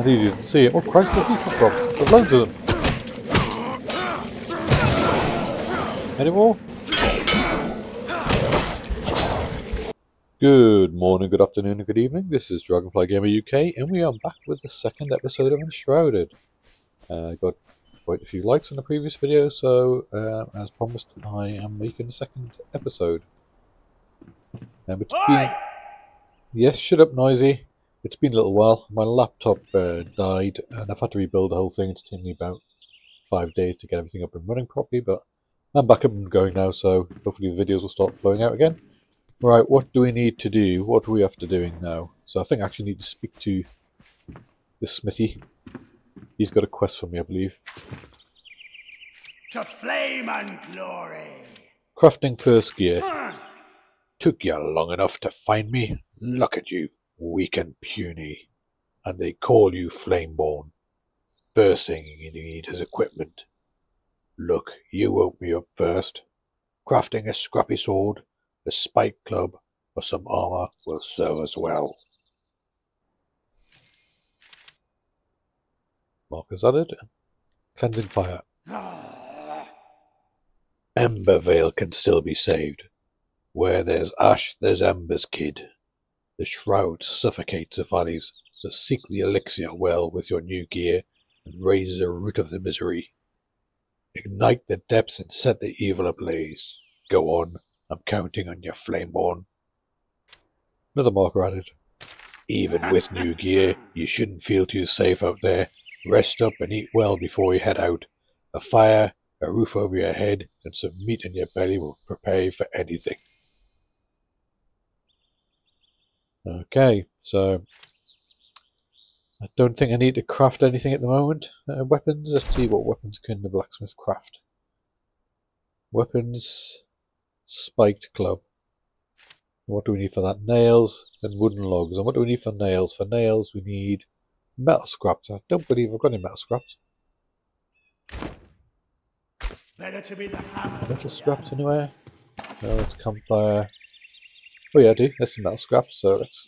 I really didn't see it. Oh Christ, where's he come from? There's loads of them. Any more? Good morning, good afternoon and good evening. This is Dragonfly Gamer UK and we are back with the second episode of Unshrouded. I got quite a few likes on the previous video, so as promised I am making a second episode. Yes, shut up Noisy. It's been a little while. My laptop died and I've had to rebuild the whole thing. It's taken me about 5 days to get everything up and running properly, but I'm back up and going now, so hopefully the videos will start flowing out again. Right, what do we need to do? What are we after doing now? So I think I actually need to speak to the smithy. He's got a quest for me, I believe. To flame and glory. Crafting first gear. Took you long enough to find me. Look at you, weak and puny. And they call you Flameborn. First thing you need is equipment. Look, you woke me up first. Crafting a scrappy sword, a spike club or some armour will serve as well. Markers added. Cleansing fire. Embervale can still be saved. Where there's ash, there's embers, kid. The shroud suffocates the valleys, so seek the Elixir Well with your new gear and raise the root of the misery. Ignite the depths and set the evil ablaze. Go on. I'm counting on your Flameborn. Another marker added. Even with new gear, you shouldn't feel too safe out there. Rest up and eat well before you head out. A fire, a roof over your head, and some meat in your belly will prepare you for anything. Okay, so I don't think I need to craft anything at the moment. Weapons, let's see what weapons can the blacksmith craft. Weapons... Spiked club. What do we need for that? Nails and wooden logs. And what do we need for nails? For nails we need metal scraps. I don't believe I've got any metal scraps. Better to be the hammer. Metal scraps anywhere? No, it's campfire. Oh yeah, I do. There's some metal scraps, so let's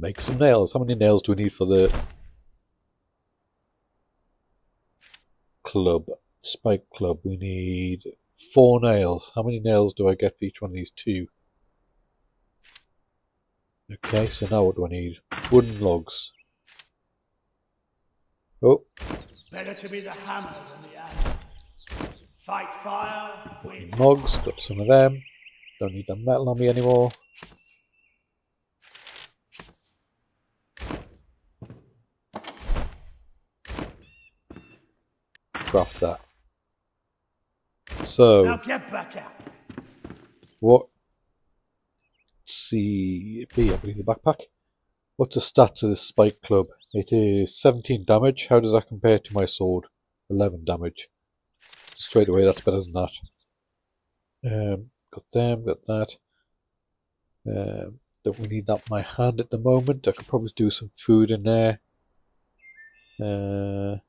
make some nails. How many nails do we need for the club? Spike club, we need 4 nails. How many nails do I get for each one of these 2? Okay, so now what do I need? Wooden logs. Oh. Better to be the hammer than the axe. Fight fire. Wooden logs, got some of them. Don't need the metal on me anymore. Craft that. So, get back up. I believe the backpack. What's the stats of this spike club? It is 17 damage. How does that compare to my sword? 11 damage. Straight away, that's better than that. Got them, got that. Don't we need that in my hand at the moment? I could probably do some food in there.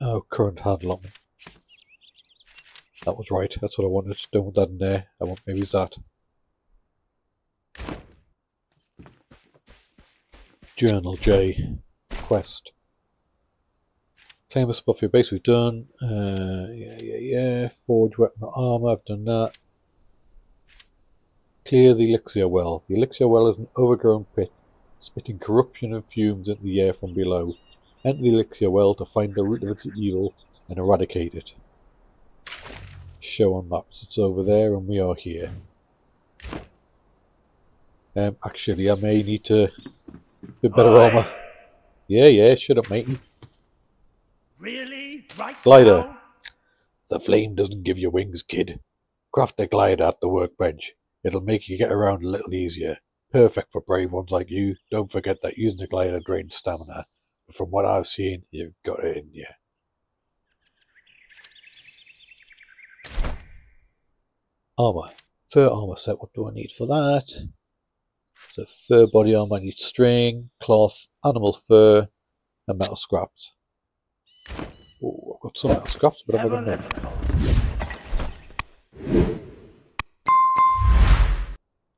Oh, current handlock. That was right. That's what I wanted. Don't want that in there. I want maybe that. Journal J. Quest. Claim a spot for your base. We've done. Yeah. Forge weapon armor. I've done that. Clear the Elixir Well. The Elixir Well is an overgrown pit, spitting corruption and fumes into the air from below. Enter the Elixir Well to find the root of its evil and eradicate it. Show on maps. It's over there and we are here. Actually, I may need to bit better armour. Yeah, shut up, matey. Really? Right glider. Now? The flame doesn't give you wings, kid. Craft a glider at the workbench. It'll make you get around a little easier. Perfect for brave ones like you. Don't forget that using the glider drains stamina. From what I've seen, you've got it in you. Armour. Fur armour set. What do I need for that? So fur body armour. I need string, cloth, animal fur, and metal scraps. Oh, I've got some metal scraps, but I've got enough.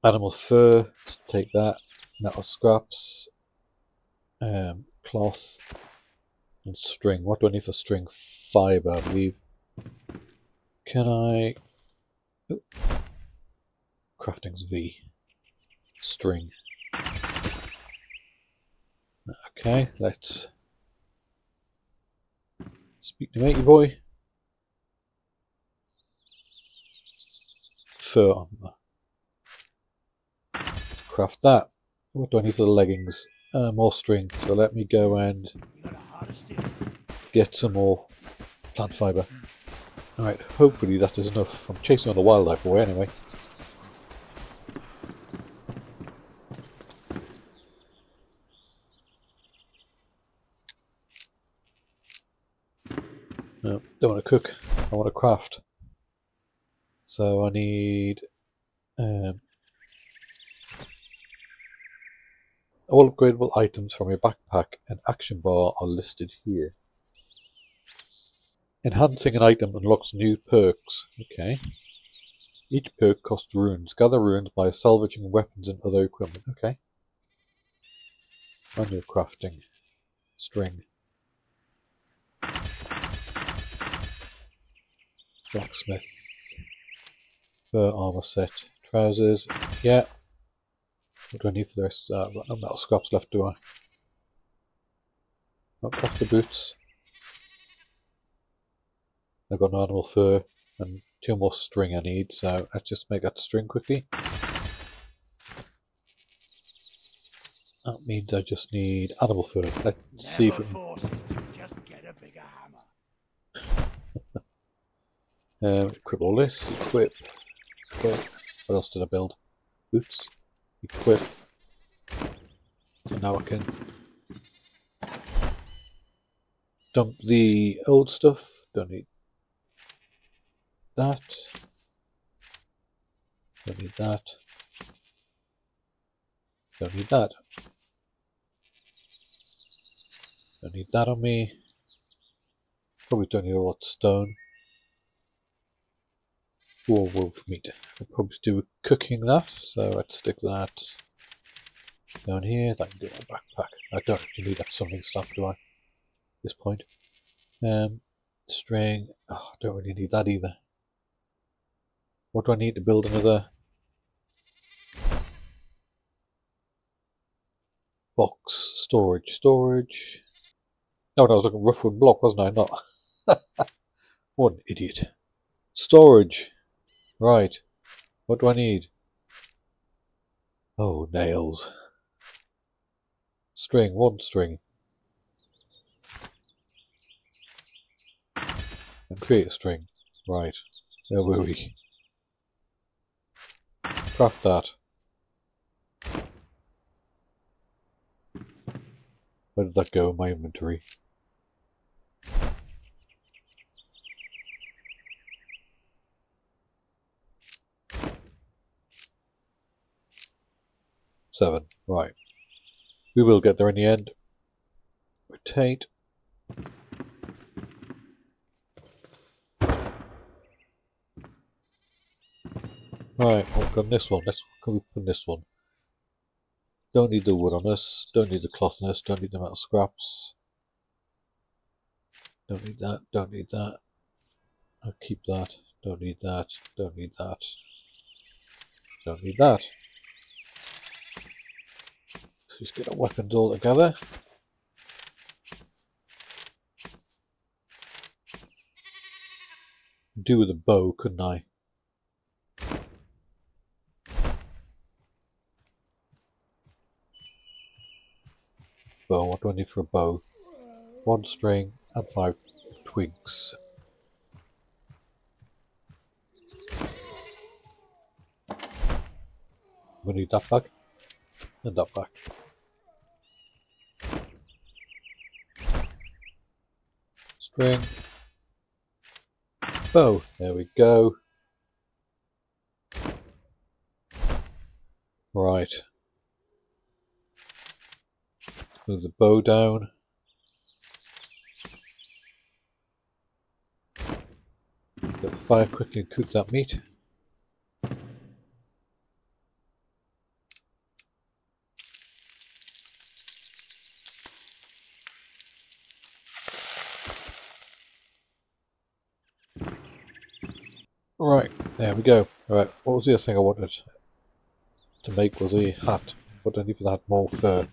Animal fur, take that. Metal scraps, cloth, and string. What do I need for string? Fiber, I believe. Can I... Oh. Crafting's V. String. Okay, let's speak to matey boy. Fur armor. Craft that. What do I need for the leggings? More string. So let me go and get some more plant fibre. Alright, hopefully that is enough. I'm chasing all the wildlife away anyway. No, don't want to cook. I want to craft. So I need... all upgradable items from your backpack and action bar are listed here. Enhancing an item unlocks new perks. Okay. Each perk costs runes. Gather runes by salvaging weapons and other equipment. Okay. Manual crafting. String. Blacksmith. Fur armor set. Trousers. Yeah. What do I need for the rest of that? I've got no metal scraps left, do I? Not craft the boots. I've got an animal fur and 2 more string I need, so let's just make that string quickly. That means I just need animal fur. Let's see if we can... Just get a bigger hammer. Equip all this. Equip. Equip. What else did I build? Boots. Equip. So now I can dump the old stuff. Don't need that. Don't need that. Don't need that. Don't need that on me. Probably don't need a lot of stone. Or wolf meat. I could probably do cooking that, so let's stick that down here. That can do my backpack. I don't actually need that summoning stuff, do I? At this point. String. Oh, I don't really need that either. What do I need to build another box? Storage. Storage. Oh, no, I was looking at roughwood block, wasn't I? Not. What an idiot. Storage. Right, what do I need? Oh, nails. String, 1 string. And create a string. Right, where were we? Craft that. Where did that go in my inventory? Seven. Right. We will get there in the end. Rotate. Right, welcome this one. Let's come from this one. Don't need the wood on us. Don't need the cloth on us. Don't need the metal scraps. Don't need that. Don't need that. I'll keep that. Don't need that. Don't need that. Don't need that. Just get our weapons all together. Do with a bow, couldn't I? Bow, what do I need for a bow? 1 string and 5 twigs. We need that back and that back. String. Bow. There we go. Right. Move the bow down. Get the fire quickly and cook that meat. Right, there we go. Right, what was the other thing I wanted to make was a hat, but I need for that more fur.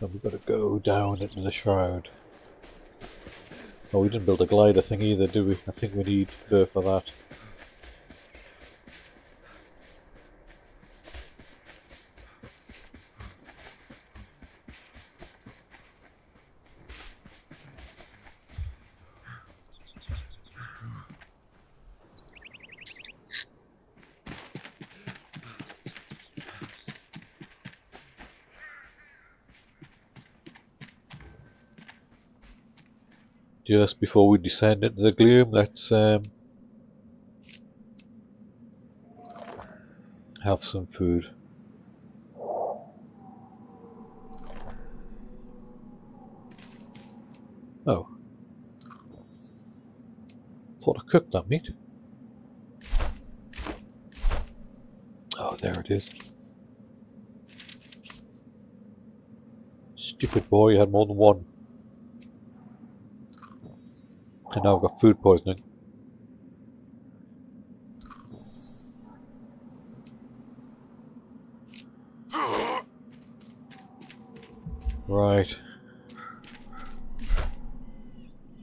And we've got to go down into the shroud. Oh, we didn't build a glider thing either, do we? I think we need fur for that. Just before we descend into the gloom, let's have some food. Oh, thought I cooked that meat. Oh, there it is. Stupid boy, you had more than one. And now I've got food poisoning. Right.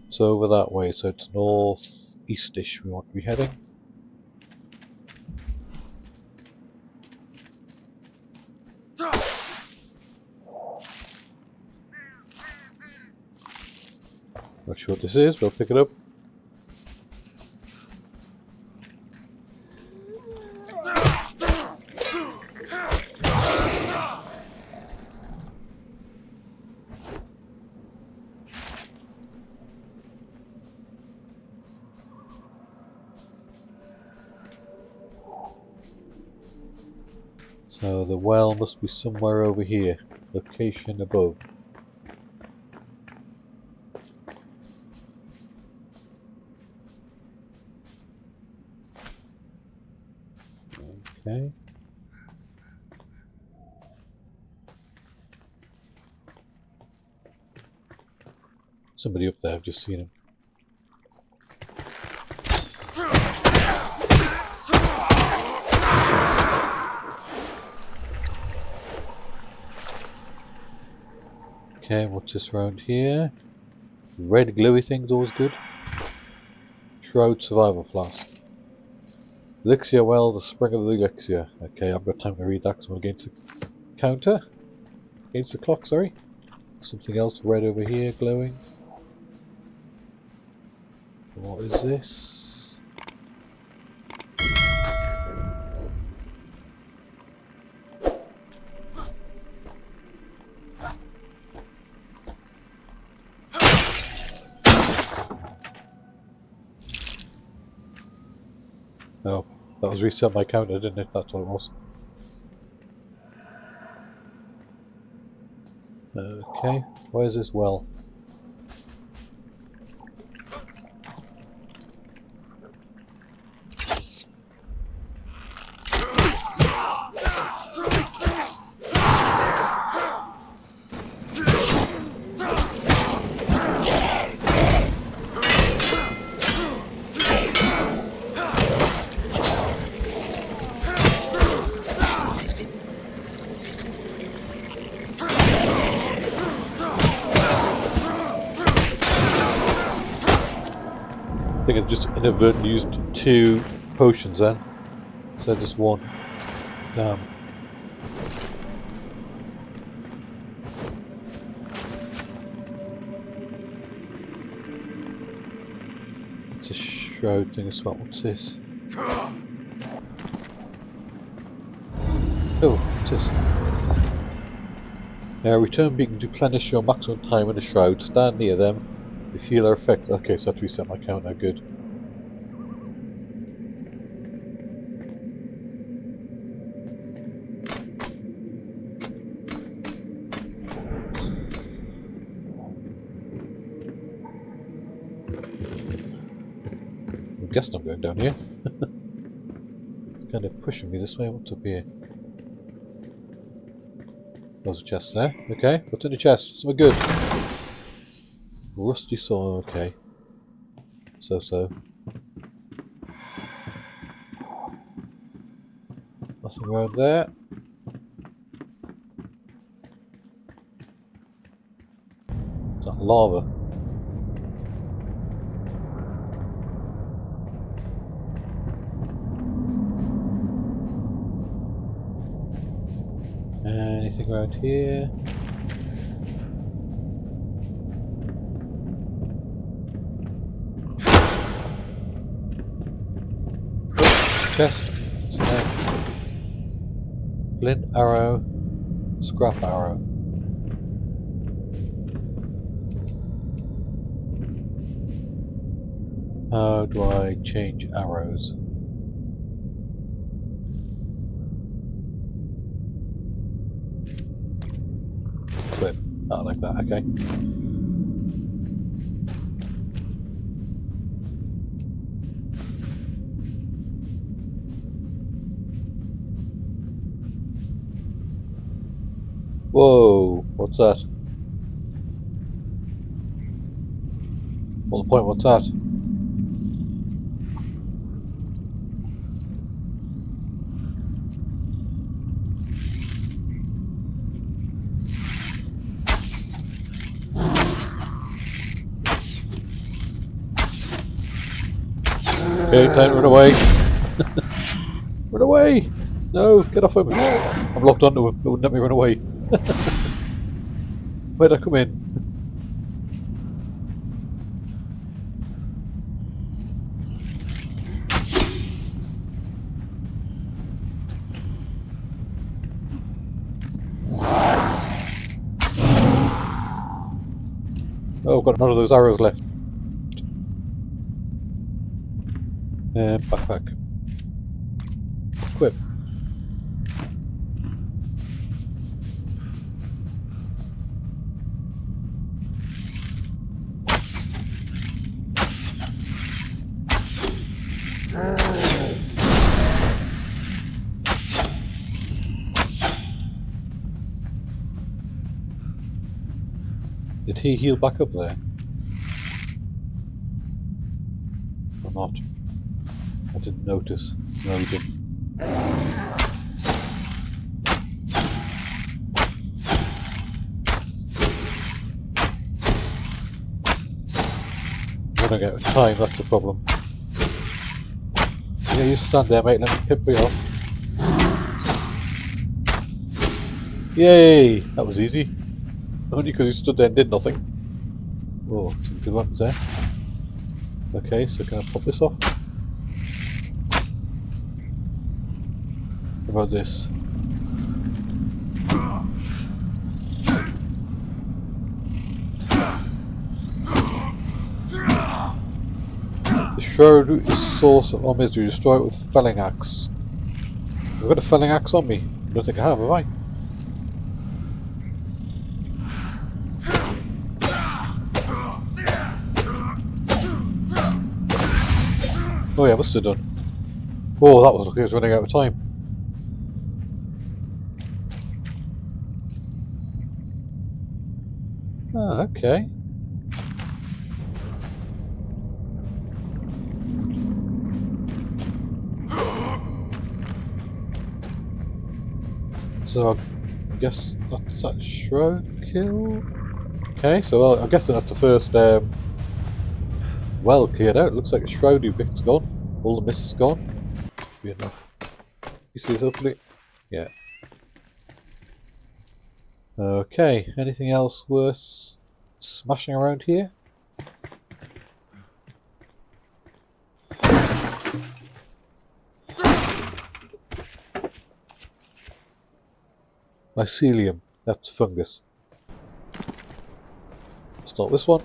It's over that way, so it's northeast-ish we want to be heading. Not sure what this is, but I'll pick it up. So the well must be somewhere over here. Location above. Okay. Somebody up there, I've just seen him. Okay, what's this round here? Red glowy thing's always good. Shroud survival flask. Elixir Well, the spring of the elixir. Okay, I've got time to read that because I'm against the counter. Against the clock, sorry. Something else red over here, glowing. What is this? Oh. That was reset my counter, didn't it? That's what it was. Okay, where's this well? I think I've just inadvertently used 2 potions then, so just one. Damn. It's a shroud thing as well. What's this? Oh, what's this? Now return beacon to replenish your maximum time in a shroud. Stand near them. You feel their effect. Okay, so I have to reset my counter, good. I'm guessing I'm going down here. It's kind of pushing me this way. What's up here? There's a chest there. Okay, what's in the chest? Something good. Rusty saw, okay. so. Nothing around there. Is that lava? Anything around here? Chest, flint arrow, scrap arrow. How do I change arrows? Equip. Oh, like that, okay. Whoa, what's that? What's the point? What's that? Okay, don't run away. Run away! No, get off of me. I'm locked onto him. It wouldn't let me run away. Where'd I come in? Oh, I've got none of those arrows left. Backpack. Equip. Did he heal back up there? Or not? I didn't notice. No, he didn't. I'm gonna get time, that's the problem. Yeah, you stand there, mate, let me pip me off. Yay! That was easy. Only because he stood there and did nothing. Oh, something happens there. Okay, so can I pop this off? What about this? The shroud is the source of our misery. Destroy it with felling axe. I've got a felling axe on me. I don't think I have I? Oh yeah, I must have done. Oh, that was lucky, I was running out of time. Ah, okay. So, I guess that's that shroud kill? Okay, so I guess that's the first... well cleared out. Looks like a shroud you picked has gone. All the mist is gone. Be enough. You see this hopefully? Yeah. Okay, anything else worth smashing around here? Mycelium. That's fungus. It's not this one.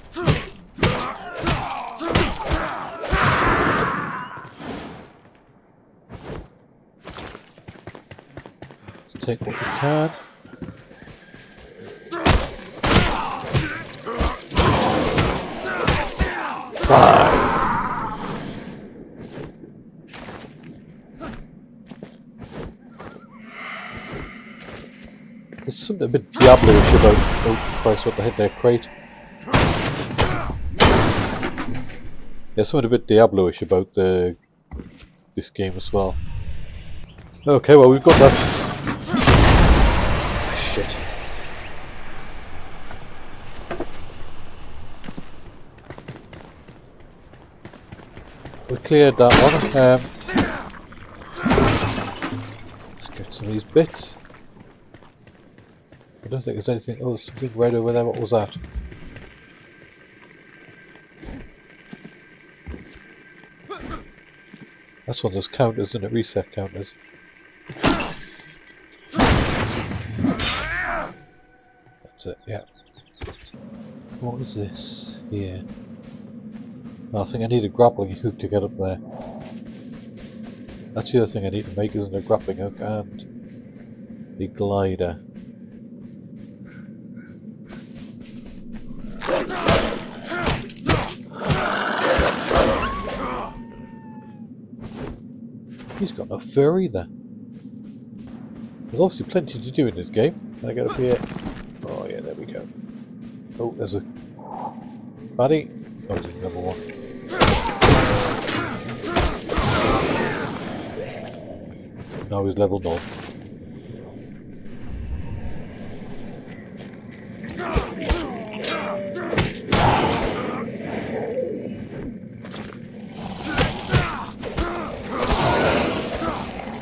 Take what we can. Die! There's something a bit Diablo-ish about... Oh Christ, what the heck, their crate. There's something a bit Diablo-ish about this game as well. Okay, well we've got that. Shit. We cleared that one. Let's get some of these bits. I don't think there's anything. Oh, there's something red over there. What was that? That's one of those counters, isn't it? Reset counters. That's it, yeah. What is this here? I think I need a grappling hook to get up there. That's the other thing I need to make, isn't a grappling hook and the glider. He's got no fur either. There's also plenty to do in this game. Can I get up here? Oh yeah, there we go. Oh, there's a baddie. Oh, there's another one. Now he's leveled up.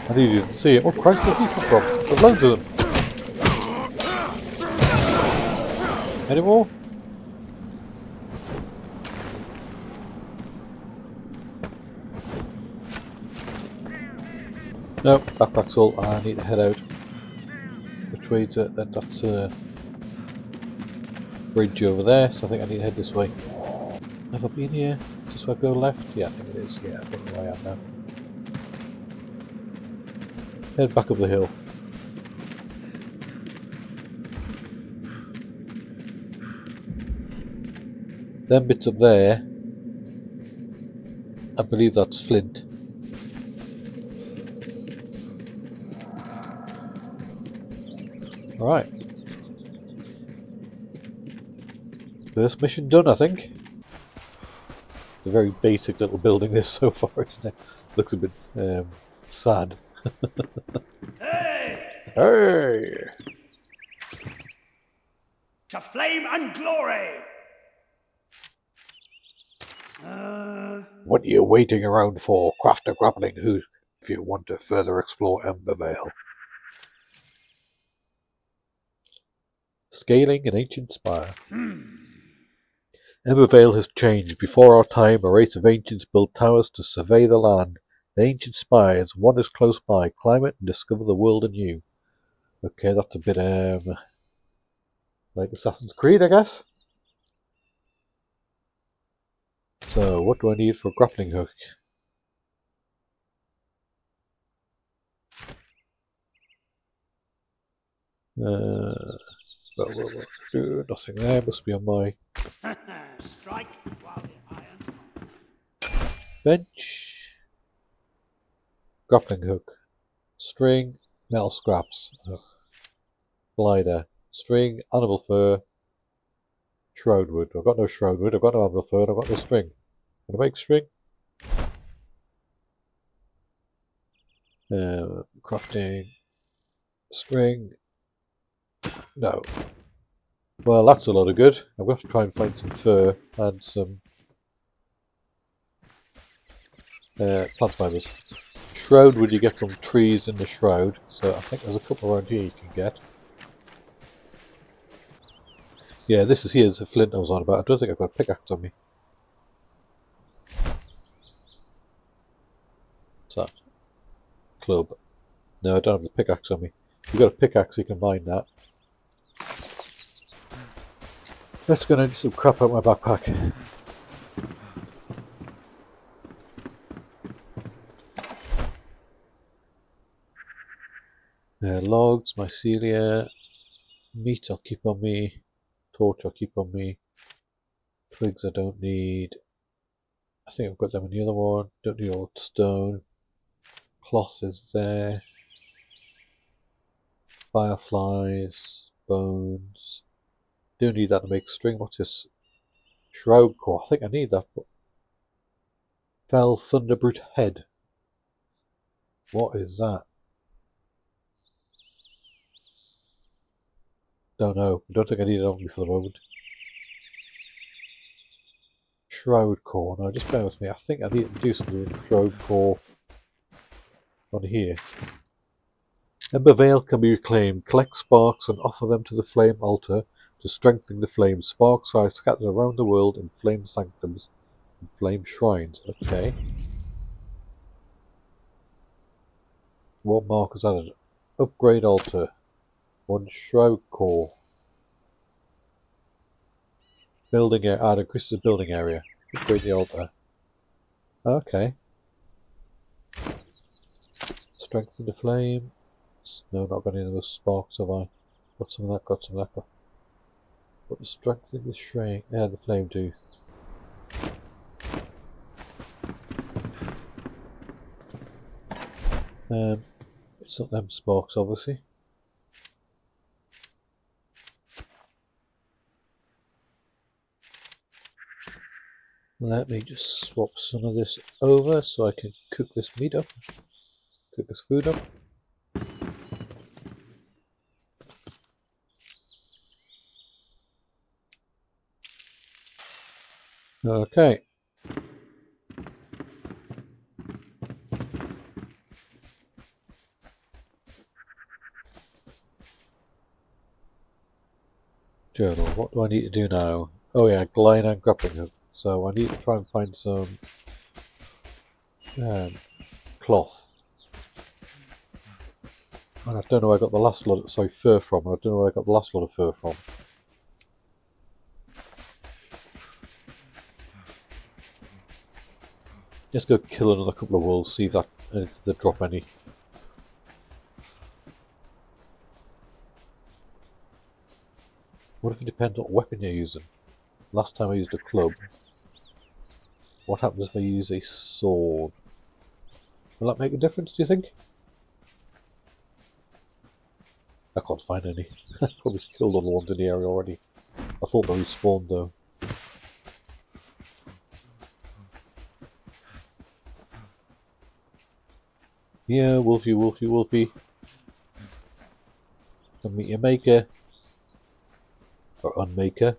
I didn't even see it. Oh Christ, where's he come from? There's loads of them. Any more? No, backpack's all I need to head out. Which way is it? That's a bridge over there, so I think I need to head this way. Have I been here? Just where I go left? Yeah, I think it is. Yeah, I think where I am now. Head back up the hill. Them bits up there, I believe that's flint. Right. First mission done, I think. It's a very basic little building this so far, isn't it? Looks a bit sad. Hey! Hey! To flame and glory! What are you waiting around for? Craft a grappling hook if you want to further explore Embervale. Scaling an ancient spire. Embervale has changed. Before our time, a race of ancients built towers to survey the land. The ancient spires, one is close by. Climb it and discover the world anew. Okay, that's a bit like Assassin's Creed, I guess. So, what do I need for a grappling hook? Well, nothing there, must be on my strike while the iron bench. Grappling hook. String, metal scraps. Oh. Glider. String, animal fur, shroud wood. I've got no shroud wood, I've got no animal fur, I've got no string. Can I make string? Crafting string. No. Well, that's a lot of good. I'm going to have to try and find some fur and some plant fibres. Shroud wood you get from trees in the shroud, so I think there's a couple around here you can get. Yeah, this is here's the flint I was on about. I don't think I've got a pickaxe on me. What's that? Club. No, I don't have the pickaxe on me. If you've got a pickaxe, you can mine that. Let's go and do some crap out my backpack. Logs, mycelia, meat I'll keep on me, torch I'll keep on me, twigs I don't need. I think I've got them in the other one. Don't need old stone. Cloth is there. Fireflies, bones. Don't need that to make string. What's this? Shroud core. I think I need that. Fell Thunderbrute Head. What is that? Don't know. I don't think I need it on me for the moment. Shroud Core. No, just bear with me. I think I need to do something with Shroud Core on here. Embervale can be reclaimed. Collect sparks and offer them to the Flame Altar to strengthen the flame. Sparks are scattered around the world in flame sanctums and flame shrines. Okay. What mark is added? Upgrade Altar. One Shroud Core. Building area. Ah, increases the building area. Upgrade the altar. Okay. Strengthen the flame. No, not got any of those sparks, have I? Got some of that, got some of that. What does strengthen the shrine? Yeah, the flame do. It's not them sparks, obviously. Let me just swap some of this over so I can cook this meat up, cook this food up. Okay. Journal, what do I need to do now? Oh yeah, glide and grappling hook. So I need to try and find some cloth. And I don't know where I got the last lot of fur from. I don't know where I got the last lot of fur from. Let's go kill another couple of wolves, see if that if they drop any. What if it depends on what weapon you're using? Last time I used a club. What happens if I use a sword? Will that make a difference, do you think? I can't find any. I probably killed all the ones in the area already. I thought they respawned though. Yeah, Wolfie, Wolfie, Wolfie. Come meet your maker. Or unmaker.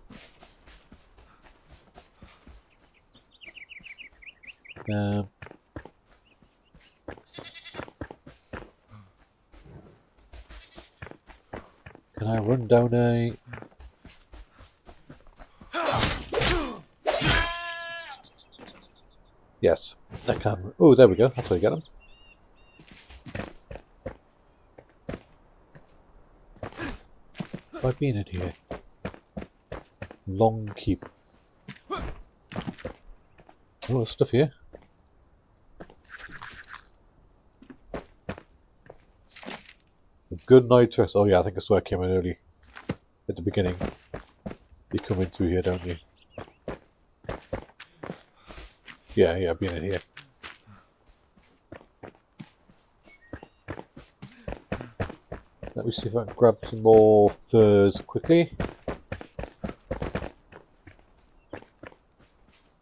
Can I run down a... Yes, I can. Oh, there we go. That's how you get them. I've been in here. Long keep. Oh, there's stuff here. A good night rest. Oh yeah, I think that's where I came in early. At the beginning. You come in through here, don't you? Yeah, yeah, I've been in here. Let me see if I can grab some more furs quickly.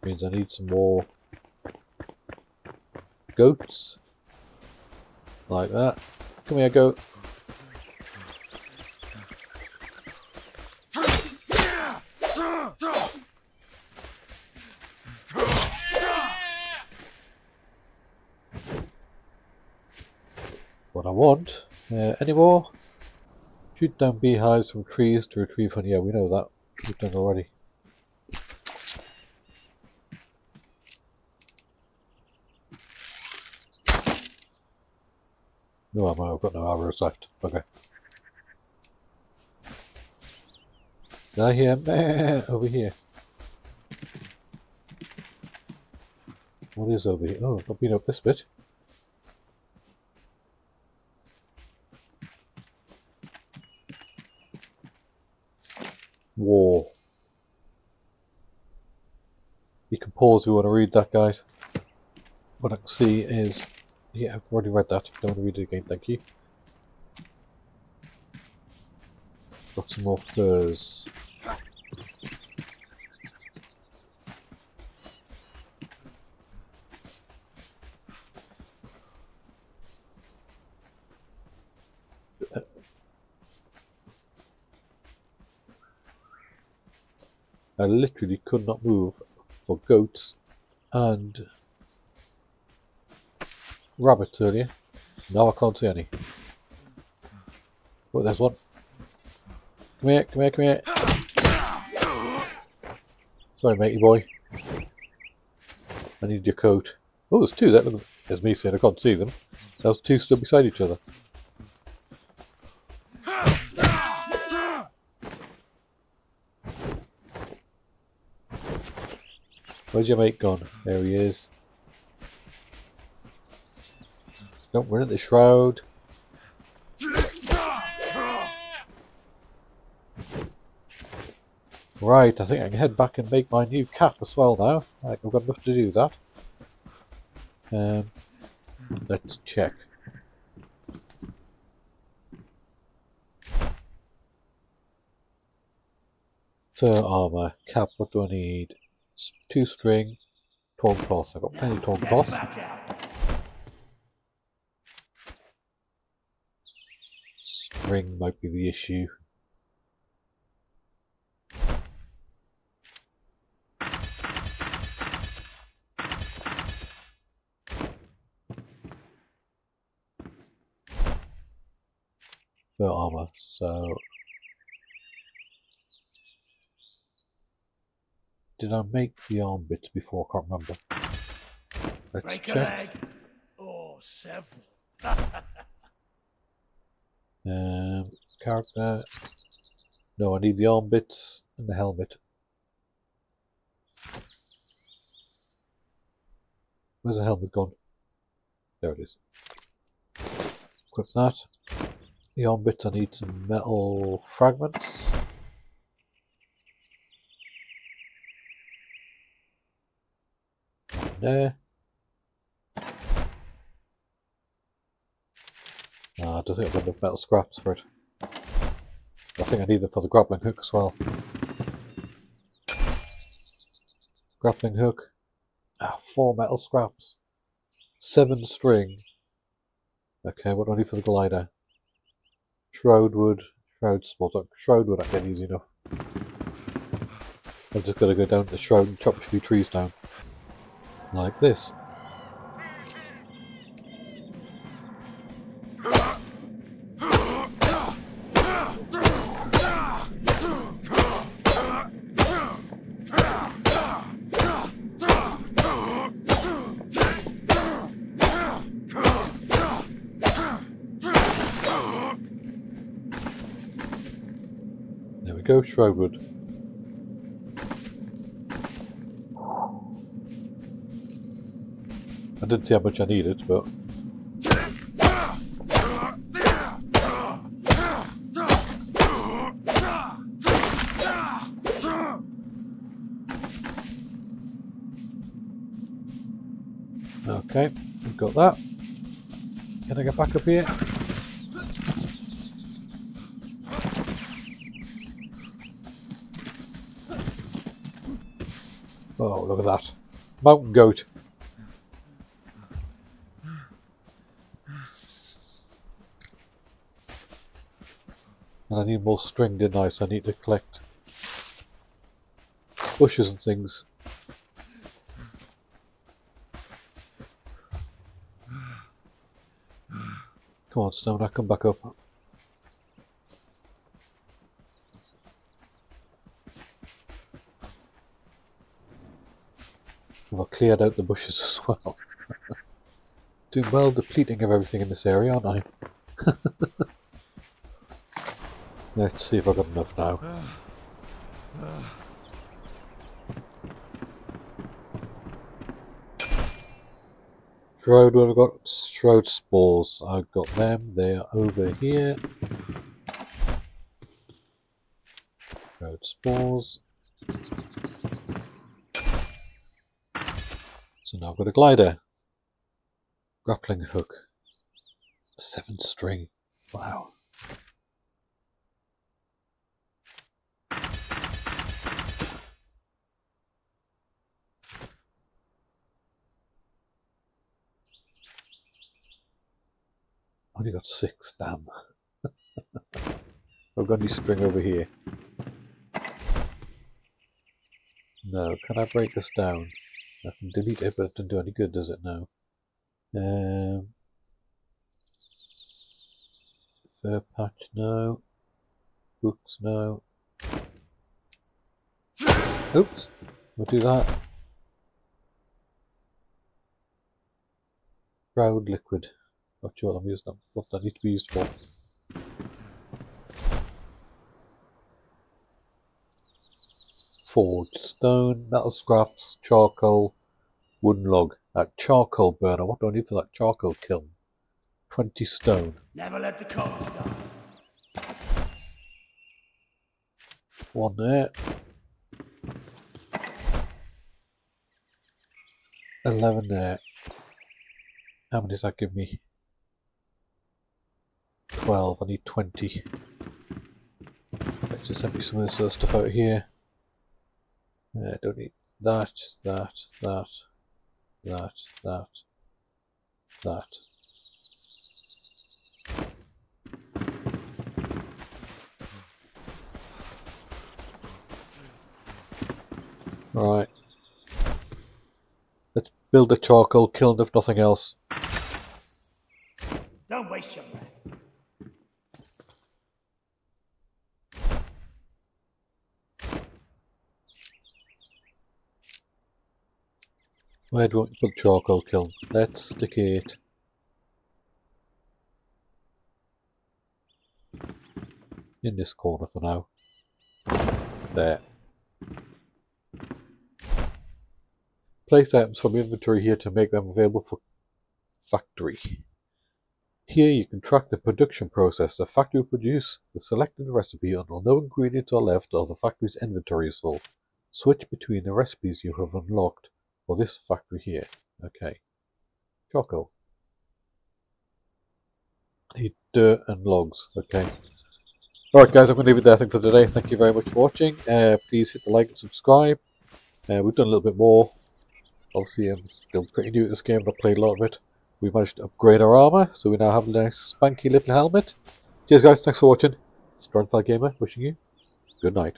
Means I need some more goats. Like that. Come here, goat. What I want. Any more? Shoot down beehives from trees to retrieve honey. Yeah, we know that. We've done already. No ammo. I've got no arrows left. Okay. Did I hear meh over here? What is over here? Oh, I've not been up this bit. War. You can pause if you want to read that, guys. What I can see is... Yeah, I've already read that. I don't want to read it again, thank you. Got some more furs. I literally could not move for goats and rabbits earlier. Now I can't see any. Oh, there's one. Come here, come here, come here. Sorry, matey boy. I need your coat. Oh, there's two. That looks, there's me saying I can't see them. There's two stood beside each other. Where's your mate gone? There he is. Nope, we're at the shroud. Right, I think I can head back and make my new cap as well now. Right, I've got enough to do that. Let's check. So armour, cap, what do I need? 2 string, torn cloth. I've got plenty of torn cloth. String might be the issue. Fur armour, so did I make the arm bits before? I can't remember. Let's break check. A leg. Oh, several. Character. No, I need the arm bits and the helmet. Where's the helmet gone? There it is. Equip that. The arm bits, I need some metal fragments. There. I don't think I've got enough metal scraps for it. I think I need them for the grappling hook as well. Grappling hook. 4 metal scraps. 7 string. Okay, what do I need for the glider? Shroudwood. Shroud spot. Shroudwood I get easy enough. I've just got to go down to the shroud and chop a few trees down. Like this. There we go, Shroudwood. I didn't see how much I needed, but okay, we've got that. Can I get back up here? Oh, look at that. Mountain goat. I need more string, didn't I? So I need to collect bushes and things. Come on, stamina, come back up. I've cleared out the bushes as well. Doing well depleting of everything in this area, aren't I? Let's see if I've got enough now. Shroud, what have I got? Shroud spores. I've got them. They're over here. Shroud spores. So now I've got a glider. Grappling hook. 7 string. Wow. Only got 6, damn. I've got any string over here. No. Can I break this down? I can delete it, but it doesn't do any good, does it? No. Fur patch, no. Books, no. Oops. We'll do that. Shroud liquid. Not sure what I'm using that. What that need to be used for. Forged stone, metal scraps, charcoal, wooden log. That charcoal burner. What do I need for that charcoal kiln? 20 stone. Never let the cold stop. One there. 11 there. How many does that give me? 12. I need 20. Let's just empty some of this stuff out here. I don't need that, that. Right. Let's build a charcoal kiln if nothing else. Don't waste your breath. Where do you want to put charcoal kiln? Let's stick it. In this corner for now. There. Place items from inventory here to make them available for factory. Here you can track the production process. The factory will produce the selected recipe until no ingredients are left or the factory's inventory is full. Switch between the recipes you have unlocked. Well, this factory here. Okay. Charcoal. Need dirt and logs. Okay. Alright guys, I'm going to leave it there, I think, for today. Thank you very much for watching. Please hit the like and subscribe. We've done a little bit more. Obviously, I'm still pretty new at this game, but I played a lot of it. We managed to upgrade our armour, so we now have a nice spanky little helmet. Cheers guys, thanks for watching. It's Dragonfly Gamer wishing you good night.